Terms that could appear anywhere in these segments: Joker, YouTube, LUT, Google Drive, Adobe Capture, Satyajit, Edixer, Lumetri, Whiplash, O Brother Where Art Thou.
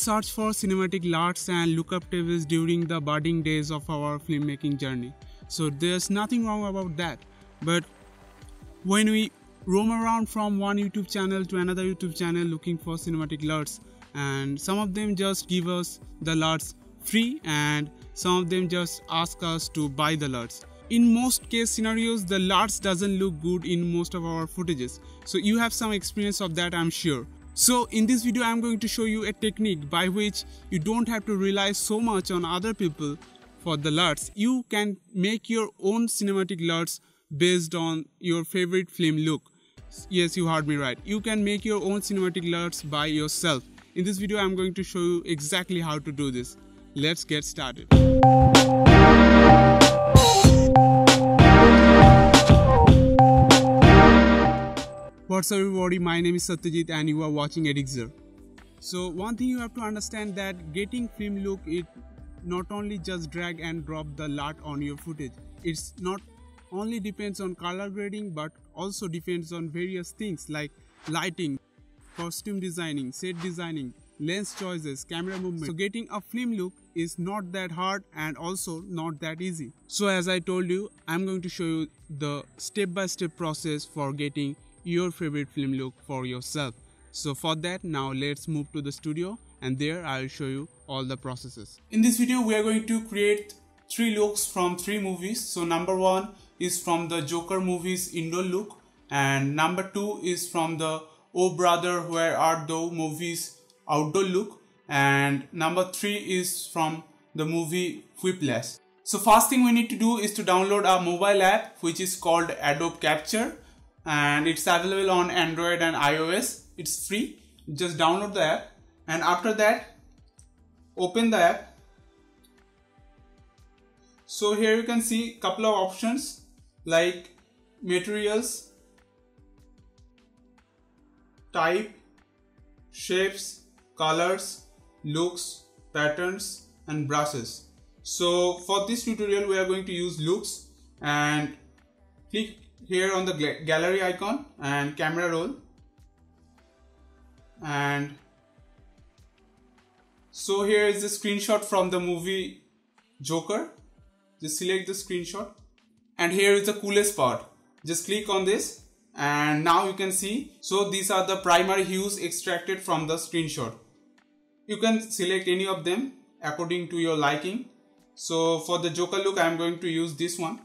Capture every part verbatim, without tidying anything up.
search for cinematic LUTs and lookup tables during the budding days of our filmmaking journey. So there's nothing wrong about that. But when we roam around from one YouTube channel to another YouTube channel looking for cinematic LUTs, and some of them just give us the LUTs free and some of them just ask us to buy the LUTs. In most case scenarios, the LUTs doesn't look good in most of our footages. So you have some experience of that, I'm sure. So in this video, I'm going to show you a technique by which you don't have to rely so much on other people for the LUTs. You can make your own cinematic LUTs based on your favorite film look. Yes, you heard me right. You can make your own cinematic LUTs by yourself. In this video, I'm going to show you exactly how to do this. Let's get started. What's up everybody, my name is Satyajit and you are watching Edixer. So one thing you have to understand that getting film look, it not only just drag and drop the LUT on your footage. It's not only depends on color grading but also depends on various things like lighting, costume designing, set designing, lens choices, camera movement. So getting a film look is not that hard and also not that easy. So as I told you, I'm going to show you the step-by-step process for getting your favorite film look for yourself. So for that, now let's move to the studio and there I'll show you all the processes. In this video, we are going to create three looks from three movies. So number one is from the Joker movies indoor look, and number two is from the O Brother Where Art Thou movies outdoor look, and number three is from the movie Whiplash. So first thing we need to do is to download our mobile app which is called Adobe Capture, and it's available on Android and iOS. It's free. Just download the app and after that open the app. So here you can see couple of options like materials, type, shapes, colors, looks, patterns and brushes. So for this tutorial we are going to use looks, and click here on the gallery icon and camera roll, and so here is the screenshot from the movie Joker. Just select the screenshot and here is the coolest part. Just click on this and now you can see, so these are the primary hues extracted from the screenshot. You can select any of them according to your liking. So for the Joker look, I am going to use this one,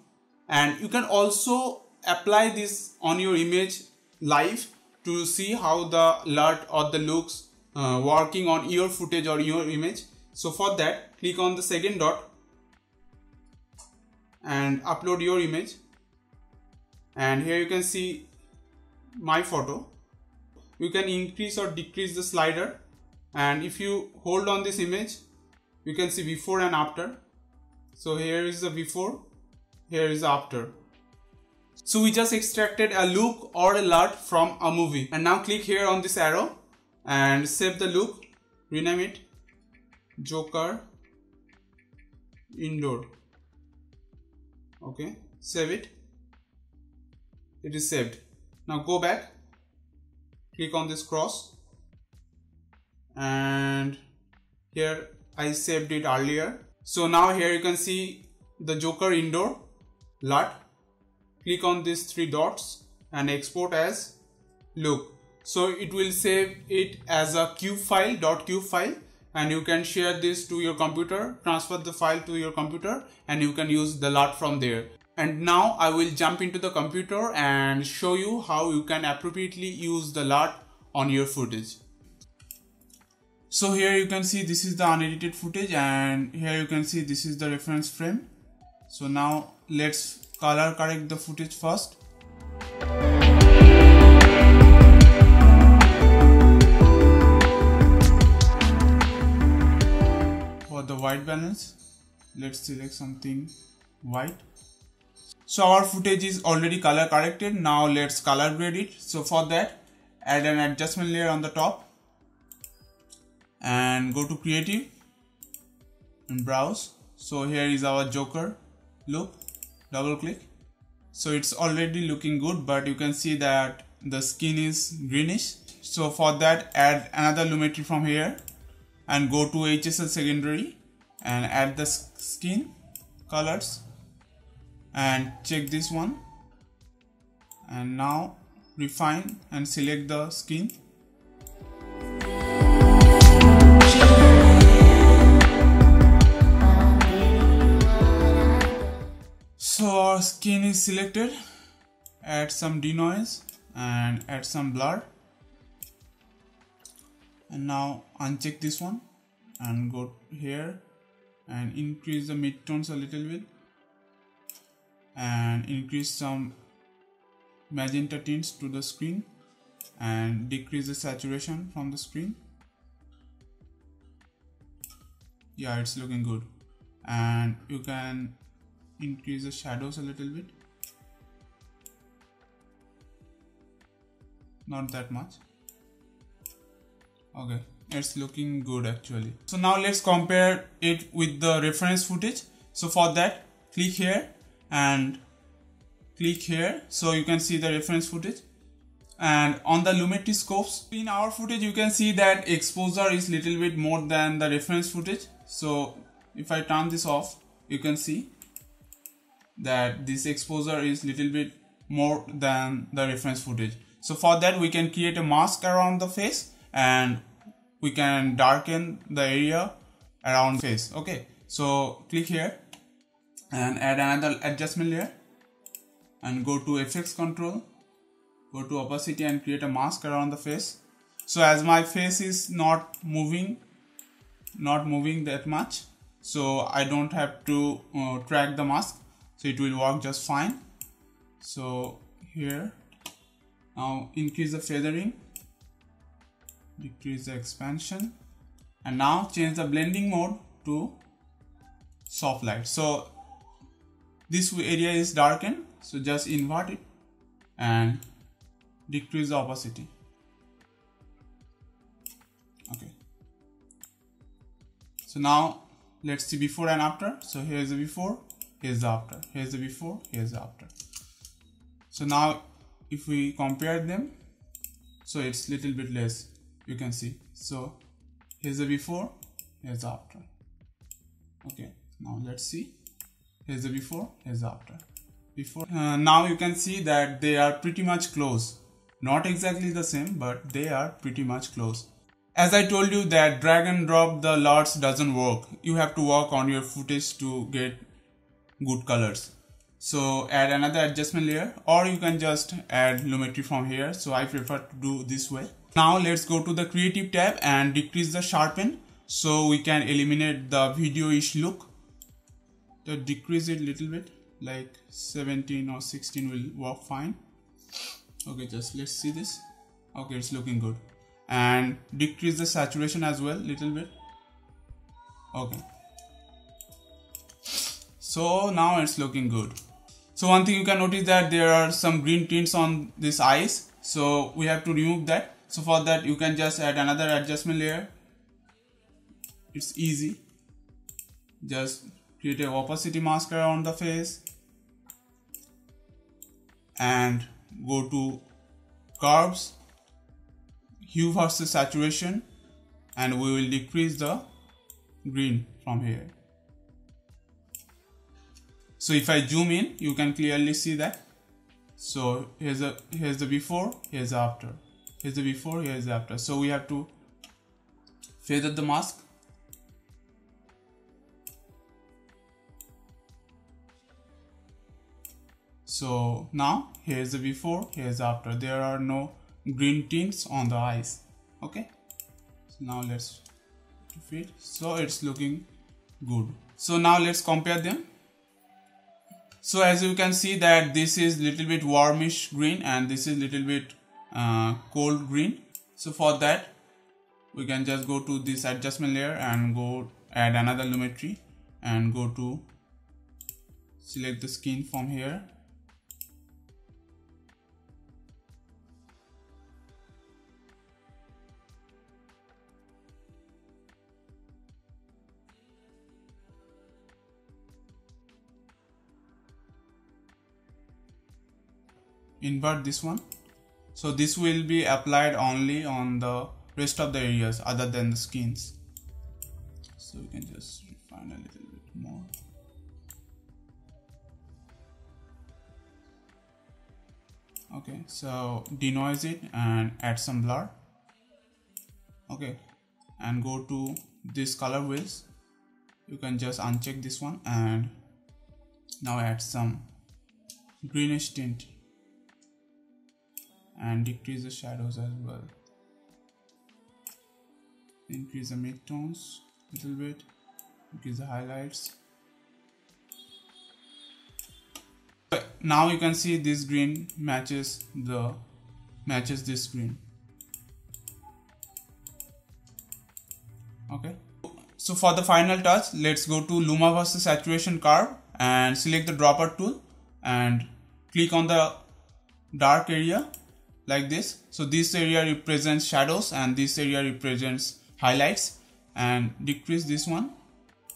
and you can also apply this on your image live to see how the LUT or the looks uh, working on your footage or your image. So for that, click on the second dot and upload your image, and here you can see my photo. You can increase or decrease the slider, and if you hold on this image you can see before and after. So here is the before, here is the after. So we just extracted a look or a LUT from a movie, and now click here on this arrow and save the look, rename it Joker Indoor. Okay, save it. It is saved. Now go back, click on this cross, and here I saved it earlier. So now here you can see the Joker Indoor LUT. Click on these three dots and export as look. So it will save it as a .cube file, .cube file, and you can share this to your computer, transfer the file to your computer, and you can use the LUT from there. And now I will jump into the computer and show you how you can appropriately use the LUT on your footage. So here you can see this is the unedited footage, and here you can see this is the reference frame. So now let's color correct the footage first. For the white balance, let's select something white. So our footage is already color corrected. Now let's color grade it. So for that, add an adjustment layer on the top and go to creative and browse. So here is our Joker look. Double click. So it's already looking good, but you can see that the skin is greenish. So for that, add another lumetri from here and go to H S L secondary and add the skin colors and check this one, and now refine and select the skin. So our skin is selected. Add some denoise and add some blur, and now uncheck this one and go here and increase the midtones a little bit and increase some magenta tints to the screen and decrease the saturation from the screen. Yeah, it's looking good. And you can increase the shadows a little bit, not that much. Okay, it's looking good actually. So now let's compare it with the reference footage. So for that, click here and click here, so you can see the reference footage. And on the Lumetri scopes, in our footage you can see that exposure is little bit more than the reference footage. So if I turn this off, you can see that this exposure is little bit more than the reference footage. So for that, we can create a mask around the face and we can darken the area around face. Okay, so click here and add another adjustment layer and go to F X control, go to opacity and create a mask around the face. So as my face is not moving, not moving that much, so I don't have to uh, track the mask. So it will work just fine. So here, now increase the feathering, decrease the expansion, and now change the blending mode to soft light. So this area is darkened, so just invert it and decrease the opacity. Okay, so now let's see before and after. So here is the before, here's the after, here's the before, here's the after. So now if we compare them, so it's little bit less, you can see. So here's the before, here's the after. Okay, now let's see, here's the before, here's the after. Before uh, now you can see that they are pretty much close, not exactly the same, but they are pretty much close. As I told you that drag and drop the LUTs doesn't work, you have to work on your footage to get good colors. So add another adjustment layer, or you can just add Lumetri from here. So I prefer to do this way. Now let's go to the creative tab and decrease the sharpen, so we can eliminate the video-ish look. So decrease it a little bit, like seventeen or sixteen will work fine. Okay, just let's see this. Okay, it's looking good. And decrease the saturation as well little bit. Okay, so now it's looking good. So one thing you can notice that there are some green tints on these eyes, so we have to remove that. So for that, you can just add another adjustment layer. It's easy, just create an opacity mask around the face and go to curves, hue versus saturation, and we will decrease the green from here. So if I zoom in, you can clearly see that. So here's the, here's the before, here's the after, here's the before, here's the after. So we have to feather the mask. So now here's the before, here's the after. There are no green tints on the eyes. Okay, so now let's fit. So it's looking good. So now let's compare them. So as you can see that this is little bit warmish green and this is little bit uh, cold green. So for that, we can just go to this adjustment layer and go add another Lumetri and go to select the skin from here. Invert this one, so this will be applied only on the rest of the areas other than the skins. so we can just refine a little bit more. Okay, so denoise it and add some blur. Okay, and go to this color wheels. You can just uncheck this one and now add some greenish tint and decrease the shadows as well. Increase the midtones a little bit, increase the highlights. But now you can see this green matches the matches this green. Okay. So for the final touch, let's go to Luminosity Saturation Curve and select the dropper tool and click on the dark area like this. So this area represents shadows and this area represents highlights, and decrease this one.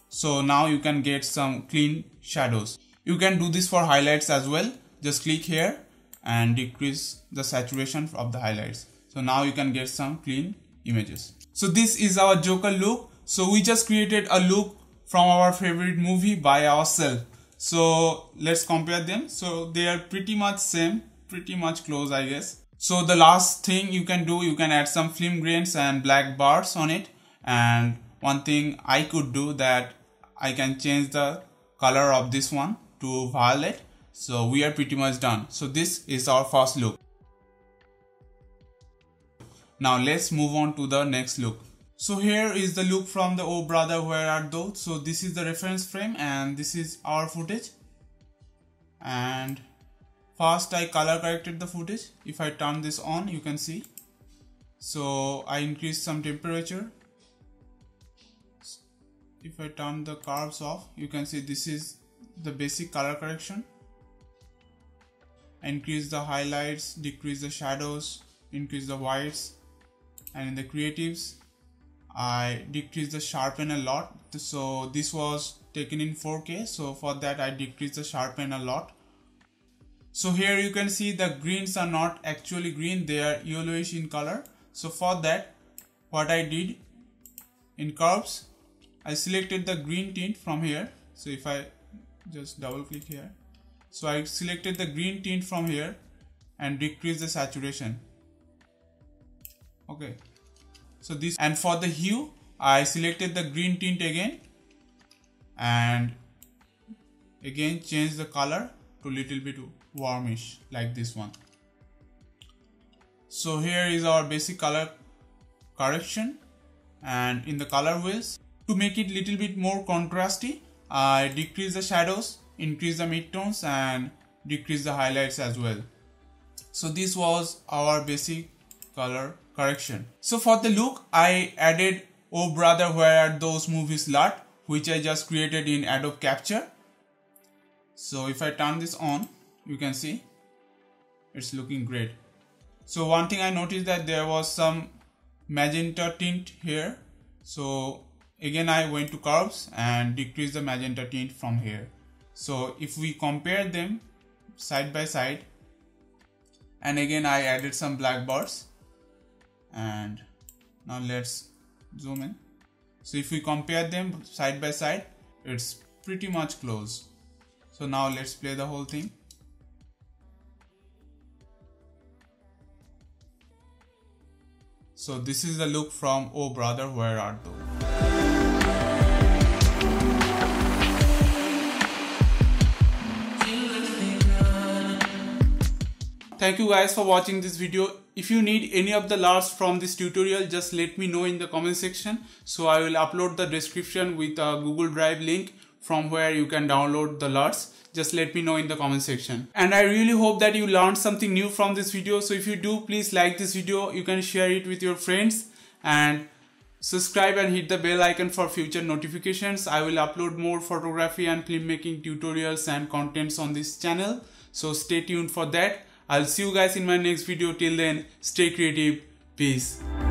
So now you can get some clean shadows. You can do this for highlights as well. Just click here and decrease the saturation of the highlights. So now you can get some clean images. So this is our Joker look. So we just created a look from our favorite movie by ourselves. So let's compare them. So they are pretty much same, pretty much close, I guess. So the last thing you can do, you can add some film grains and black bars on it. And one thing I could do, that I can change the color of this one to violet. So we are pretty much done. So this is our first look. Now let's move on to the next look. So here is the look from the O Brother Where Art Thou. So this is the reference frame and this is our footage. And first I color corrected the footage. If I turn this on, you can see. So I increased some temperature. If I turn the curves off, you can see this is the basic color correction. I increase the highlights, decrease the shadows, increase the whites, and in the creatives I decreased the sharpen a lot. So this was taken in four K, so for that I decreased the sharpen a lot. So here you can see the greens are not actually green, they are yellowish in color. So for that, what I did in curves, I selected the green tint from here. So if I just double click here, so I selected the green tint from here and decreased the saturation. Okay, so this, and for the hue I selected the green tint again and again change the color to little bit warmish like this one. So here is our basic color correction, and in the color wheels, to make it little bit more contrasty, I decrease the shadows, increase the midtones and decrease the highlights as well. So this was our basic color correction. So for the look, I added O Brother Where Art Thou movies L U T, which I just created in Adobe Capture. So if I turn this on, you can see it's looking great. So one thing I noticed, that there was some magenta tint here. So again I went to curves and decreased the magenta tint from here. So if we compare them side by side, and again I added some black bars. And now let's zoom in. So if we compare them side by side, it's pretty much close. So now let's play the whole thing. So this is the look from O Brother Where Art Thou. Thank you guys for watching this video. If you need any of the L U Ts from this tutorial, just let me know in the comment section. So I will upload the description with a Google Drive link from where you can download the L U Ts. Just let me know in the comment section. And I really hope that you learned something new from this video. So if you do, please like this video. You can share it with your friends and subscribe and hit the bell icon for future notifications. I will upload more photography and filmmaking tutorials and contents on this channel. So stay tuned for that. I'll see you guys in my next video. Till then, stay creative. Peace.